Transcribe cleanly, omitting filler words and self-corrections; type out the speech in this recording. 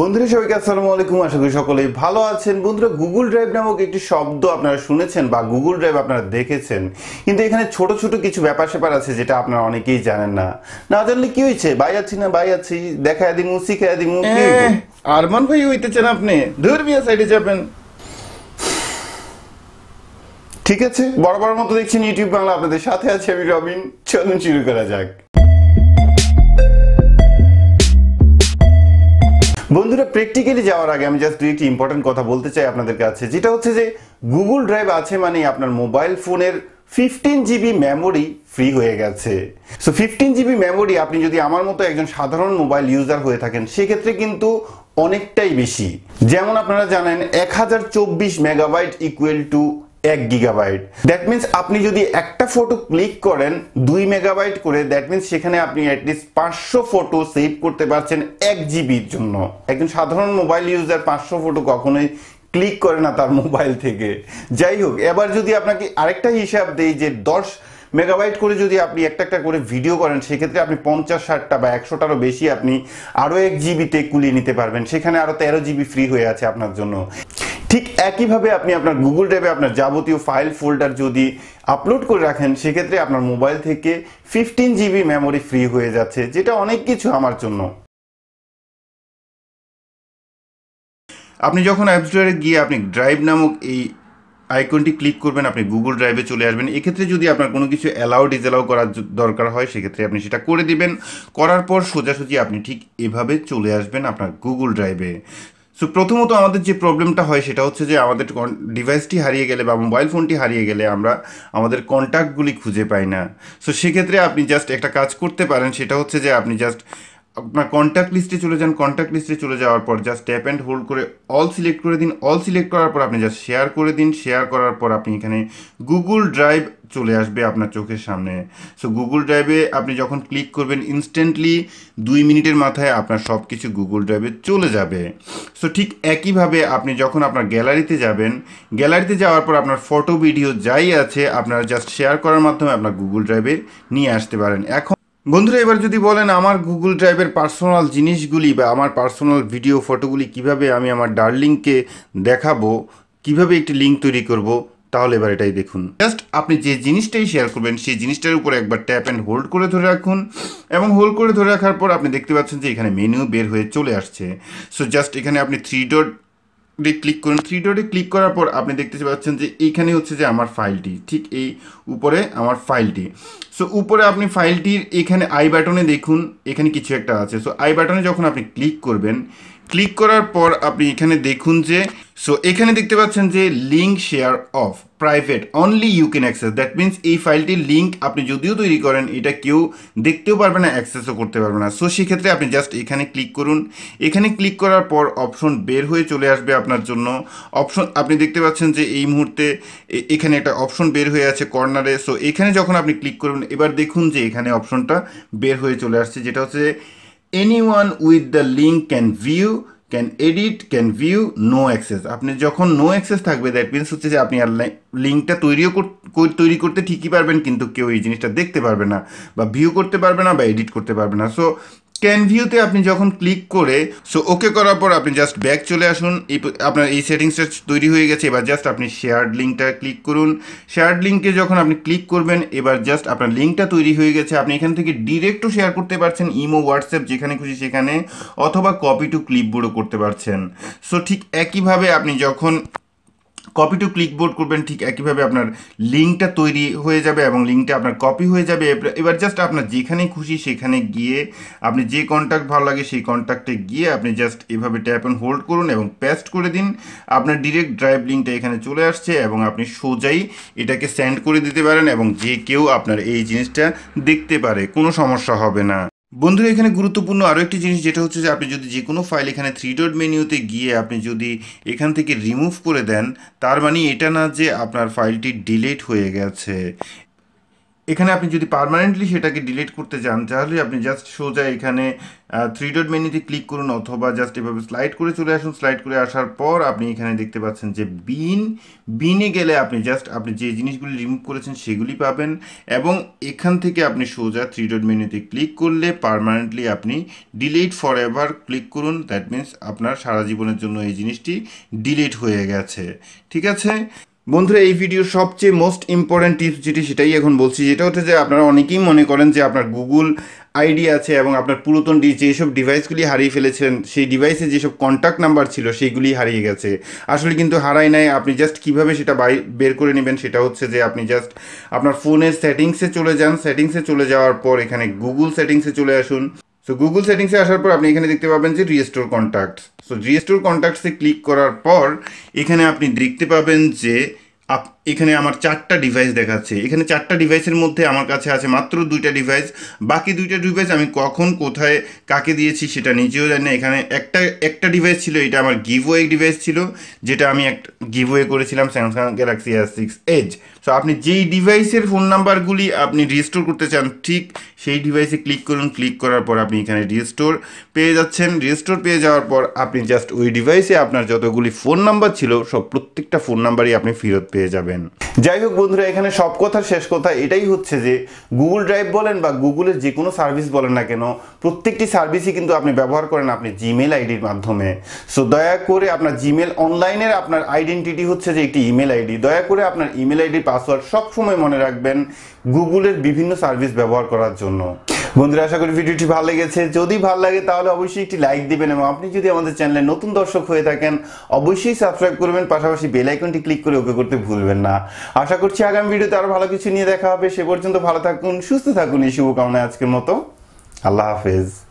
বন্ধুরা সবাইকে আসসালামু আলাইকুম, আশা করি সকলেই ভালো আছেন। বন্ধুরা, গুগল ড্রাইভ নামক একটি শব্দ আপনারা শুনেছেন বা গুগল ড্রাইভ আপনারা দেখেছেন, কিন্তু এখানে ছোট ছোট কিছু ব্যাপার স্যাপার আছে যেটা আপনারা অনেকেই জানেন না। না জানলে কি হয়েছে, ভাই আছি না ভাই আছি, দেখা দিমু শিখে দিমু। আরমান ভাই হইতেছেন আপনি, ধর্মীয় সাইডে যাবেন। ঠিক আছে, বরাবর মতো দেখছেন ইউটিউব বাংলা, আপনাদের সাথে আছে আমি রবিন। চলুন শুরু করা যাক। বন্ধুরা, প্র্যাকটিক্যালি যাওয়ার আগে আমি জাস্ট একটি ইম্পর্টেন্ট কথা বলতে চাই আপনাদের কাছে, যেটা হচ্ছে যে গুগল ড্রাইভ আছে মানে আপনার মোবাইল ফোনের 15 GB মেমোরি ফ্রি হয়ে গেছে। সো 15 GB মেমোরি আপনি যদি আমার মতো একজন সাধারণ মোবাইল ইউজার হয়ে থাকেন সেক্ষেত্রে কিন্তু অনেকটাই বেশি। যেমন আপনারা জানেন 1024 megabyte equal to 1 gigabyte. That means আপনি যদি একটা ফটো ক্লিক করেন 2 মেগাবাইট করে, দ্যাট মিনস সেখানে আপনি অ্যাটলিস্ট 500 ফটো সেভ করতে পারছেন 1 জিবির জন্য। একজন সাধারণ মোবাইল ইউজার 500 ফটো কখনোই ক্লিক করে না তার মোবাইল থেকে। যাই হোক, এবার যদি আপনাকে আরেকটা হিসাব দেই যে 10 মেগাবাইট করে যদি আপনি একটা করে ভিডিও করেন সেক্ষেত্রে আপনি 50-60টা বা 100টারও বেশি আপনি আরও 1 জিবিতে কুলিয়ে নিতে পারবেন। সেখানে আরও 13 জিবি ফ্রি হয়ে আছে আপনার জন্য। ঠিক একইভাবে আপনি আপনার গুগল ড্রাইভে আপনার যাবতীয় ফাইল ফোল্ডার যদি আপলোড করে রাখেন সেক্ষেত্রে আপনার মোবাইল থেকে 15 GB মেমোরি ফ্রি হয়ে যাচ্ছে, যেটা অনেক কিছু আমার জন্য। আপনি যখন অ্যাপ স্টোরে গিয়ে আপনি ড্রাইভ নামক এই আইকনটি ক্লিক করবেন, আপনি গুগল ড্রাইভে চলে আসবেন। এক্ষেত্রে যদি আপনার কোনো কিছু অ্যালাউ ডিসঅ্যালাউ করার দরকার হয় সেক্ষেত্রে আপনি সেটা করে দিবেন। করার পর সোজাসুজি আপনি ঠিক এভাবে চলে আসবেন আপনার গুগল ড্রাইভে। সো প্রথমত আমাদের যে প্রবলেমটা হয় সেটা হচ্ছে যে আমাদের ডিভাইসটি হারিয়ে গেলে বা মোবাইল ফোনটি হারিয়ে গেলে আমরা আমাদের কন্ট্যাক্টগুলি খুঁজে পাই না। সো সেক্ষেত্রে আপনি জাস্ট একটা কাজ করতে পারেন, সেটা হচ্ছে যে আপনি জাস্ট আপনার কন্ট্যাক্ট লিস্টে চলে যান। কন্ট্যাক্ট লিস্টে চলে যাওয়ার পর জাস্ট ট্যাপ অ্যান্ড হোল্ড করে অল সিলেক্ট করে দিন। অল সিলেক্ট করার পর আপনি জাস্ট শেয়ার করে দিন। শেয়ার করার পর আপনি এখানে গুগল ড্রাইভ চলে আসবে আপনার চোখের সামনে। সো গুগল ড্রাইভে আপনি যখন ক্লিক করবেন ইনস্ট্যান্টলি 2 মিনিটের মাথায় আপনার সব কিছু গুগল ড্রাইভে চলে যাবে। সো ঠিক একইভাবে আপনি যখন আপনার গ্যালারিতে যাবেন, গ্যালারিতে যাওয়ার পর আপনার ফটো ভিডিও যাই আছে আপনারা জাস্ট শেয়ার করার মাধ্যমে আপনার গুগল ড্রাইভে নিয়ে আসতে পারেন। এখন বন্ধুরা, এবার যদি বলেন আমার গুগল ড্রাইভের পার্সোনাল জিনিসগুলি বা আমার পার্সোনাল ভিডিও ফটোগুলি কিভাবে আমি আমার ডার্লিংকে দেখাবো, কিভাবে একটি লিঙ্ক তৈরি করব, তাহলে এবার এটাই দেখুন। জাস্ট আপনি যে জিনিসটাই শেয়ার করবেন সেই জিনিসটার উপর একবার ট্যাপ অ্যান্ড হোল্ড করে ধরে রাখুন, এবং হোল্ড করে ধরে রাখার পর আপনি দেখতে পাচ্ছেন যে এখানে মেনু বের হয়ে চলে আসছে। সো জাস্ট এখানে আপনি 3 ডটে ক্লিক করুন। 3 ডটে ক্লিক করার পর আপনি দেখতে পাচ্ছেন যে এইখানে হচ্ছে যে আমার ফাইলটি, ঠিক এই উপরে আমার ফাইলটি। সো উপরে আপনি ফাইলটির এখানে আই বাটনে দেখুন এখানে কিছু একটা আছে। সো আই বাটনে যখন আপনি ক্লিক করবেন, ক্লিক করার পর আপনি এখানে দেখুন যে সো এখানে দেখতে পাচ্ছেন যে link share off private only you can access. That means এই ফাইলটির লিঙ্ক আপনি যদিও তৈরি করেন এটা কেউ দেখতেও পারবে না, অ্যাক্সেসও করতে পারবে না। সো সেক্ষেত্রে আপনি জাস্ট এখানে ক্লিক করুন। এখানে ক্লিক করার পর অপশন বের হয়ে চলে আসবে আপনার জন্য। অপশন আপনি দেখতে পাচ্ছেন যে এই মুহূর্তে এখানে একটা অপশন বের হয়ে আছে কর্নারে। সো এখানে যখন আপনি ক্লিক করবেন এবার দেখুন যে এখানে অপশনটা বের হয়ে চলে আসছে, যেটা হচ্ছে anyone with the link can view, can edit, can view, no access. আপনি যখন নো অ্যাক্সেস থাকবে দ্যাট মিনস হচ্ছে যে আপনি আর লিঙ্কটা তৈরি করতে ঠিকই পারবেন, কিন্তু কেউ এই জিনিসটা দেখতে পারবে না বা ভিউ করতে পারবে না বা এডিট করতে পারবে না। সো ক্যান ভিউতে আপনি যখন ক্লিক করে সো ওকে করার পর আপনি জাস্ট ব্যাক চলে আসুন। আপনার এই সেটিংসটা তৈরি হয়ে গেছে। এবার জাস্ট আপনি শেয়ার্ড লিঙ্কটা ক্লিক করুন। শেয়ার্ড লিঙ্কে যখন আপনি ক্লিক করবেন এবার জাস্ট আপনার লিঙ্কটা তৈরি হয়ে গেছে। আপনি এখান থেকে ডিরেক্টও শেয়ার করতে পারছেন, ইমো, হোয়াটসঅ্যাপ, যেখানে খুশি সেখানে, অথবা কপি টু ক্লিপবোর্ডও করতে পারছেন। সো ঠিক একইভাবে আপনি যখন কপি টু ক্লিকবোর্ড করবেন ঠিক একইভাবে আপনার লিঙ্কটা তৈরি হয়ে যাবে এবং লিঙ্কটা আপনার কপি হয়ে যাবে। এবার জাস্ট আপনার যেখানে খুশি সেখানে গিয়ে আপনি যে কন্ট্যাক্ট ভালো লাগে সেই কন্ট্যাক্টে গিয়ে আপনি জাস্ট এভাবে ট্যাপ অ্যান্ড হোল্ড করুন এবং পেস্ট করে দিন। আপনার ডিরেক্ট ড্রাইভ লিঙ্কটা এখানে চলে আসছে এবং আপনি সোজাই এটাকে সেন্ড করে দিতে পারেন এবং যে কেউ আপনার এই জিনিসটা দেখতে পারে, কোনো সমস্যা হবে না। বন্ধুরা, এখানে গুরুত্বপূর্ণ আরও একটি জিনিস, যেটা হচ্ছে যে আপনি যদি যে কোনো ফাইল এখানে 3 ডট মেনুতে গিয়ে আপনি যদি এখান থেকে রিমুভ করে দেন তার মানে এটা না যে আপনার ফাইলটি ডিলিট হয়ে গেছে। এখানে আপনি যদি পার্মানেন্টলি সেটাকে ডিলিট করতে চান তাহলে আপনি জাস্ট সোজা এখানে থ্রি ডট মেনুতে ক্লিক করুন অথবা জাস্ট এভাবে স্লাইড করে চলে আসুন। স্লাইড করে আসার পর আপনি এখানে দেখতে পাচ্ছেন যে বিনে গেলে আপনি জাস্ট আপনি যে জিনিসগুলি রিমুভ করেছেন সেগুলি পাবেন এবং এখান থেকে আপনি সোজা থ্রি ডট মেনুতে ক্লিক করলে পার্মানেন্টলি আপনি ডিলিট ফর এভার ক্লিক করুন। দ্যাট মিনস আপনার সারা জীবনের জন্য এই জিনিসটি ডিলিট হয়ে গেছে। ঠিক আছে বন্ধুরা, এই ভিডিওর সবচেয়ে মোস্ট ইম্পর্ট্যান্ট টিপস যেটি সেটাই এখন বলছি, যেটা হচ্ছে যে আপনারা অনেকেই মনে করেন যে আপনার গুগল আইডি আছে এবং আপনার পুরাতন যেসব ডিভাইসগুলি হারিয়ে ফেলেছেন সেই ডিভাইসে যেসব কন্ট্যাক্ট নাম্বার ছিল সেইগুলি হারিয়ে গেছে। আসলে কিন্তু হারায় নাই, আপনি জাস্ট কীভাবে সেটা বের করে নেবেন সেটা হচ্ছে যে আপনি জাস্ট আপনার ফোনের সেটিংসে চলে যান। সেটিংসে চলে যাওয়ার পর এখানে গুগল সেটিংসে চলে আসুন। সো গুগল সেটিংসে আসার পর আপনি এখানে দেখতে পাবেন যে রিস্টোর কন্ট্যাক্টস। সো রিস্টোর কন্ট্যাক্টসে ক্লিক করার পর এখানে আপনি দেখতে পাবেন যে এখানে আমার চারটা ডিভাইস দেখাচ্ছে। এখানে চারটা ডিভাইসের মধ্যে আমার কাছে আছে মাত্র দুইটা ডিভাইস, বাকি দুইটা ডিভাইস আমি কখন কোথায় কাকে দিয়েছি সেটা নিজেও জানি না। এখানে একটা ডিভাইস ছিল, এটা আমার গিভওয়ে ডিভাইস ছিল, যেটা আমি একটা গিভওয়ে করেছিলাম Samsung Galaxy S6 Edge। So আপনি যেই ডিভাইসের ফোন নাম্বারগুলি আপনি রিস্টোর করতে চান ঠিক সেই ডিভাইসে ক্লিক করুন। ক্লিক করার পর আপনি এখানে রিস্টোর পেয়ে যাচ্ছেন। রিস্টোর পেয়ে যাওয়ার পর আপনি জাস্ট ওই ডিভাইসে আপনার যতগুলি ফোন নাম্বার ছিল সব প্রত্যেকটা ফোন নাম্বারই আপনি ফেরত পেয়ে যাবেন। যাই হোক বন্ধুরা, এখানে সব কথার শেষ কথা এটাই হচ্ছে যে গুগল ড্রাইভ বলেন বা গুগলের যে কোনো সার্ভিস বলেন না কেন, প্রত্যেকটি সার্ভিসই কিন্তু আপনি ব্যবহার করেন আপনি জিমেল আইডির মাধ্যমে। সো দয়া করে আপনার জিমেল অনলাইনের আপনার আইডেন্টিটি হচ্ছে যে একটি ইমেল আইডি। দয়া করে আপনার ইমেল আইডির পাসওয়ার্ড সবসময় মনে রাখবেন গুগলের বিভিন্ন সার্ভিস ব্যবহার করার জন্য। বন্ধুরা, আশা করি ভিডিওটি ভালো লেগেছে। যদি ভালো লাগে তাহলে অবশ্যই একটি লাইক দিবেন এবং আপনি যদি আমাদের চ্যানেলে নতুন দর্শক হয়ে থাকেন অবশ্যই সাবস্ক্রাইব করবেন, পাশাপাশি বেল আইকনটি ক্লিক করে ওকে করতে ভুলবেন না। আশা করছি আগামী ভিডিওতে আরো ভালো কিছু নিয়ে দেখা হবে। সে পর্যন্ত ভালো থাকুন, সুস্থ থাকুন, এই শুভকামনায় আজকের মতো আল্লাহ হাফেজ।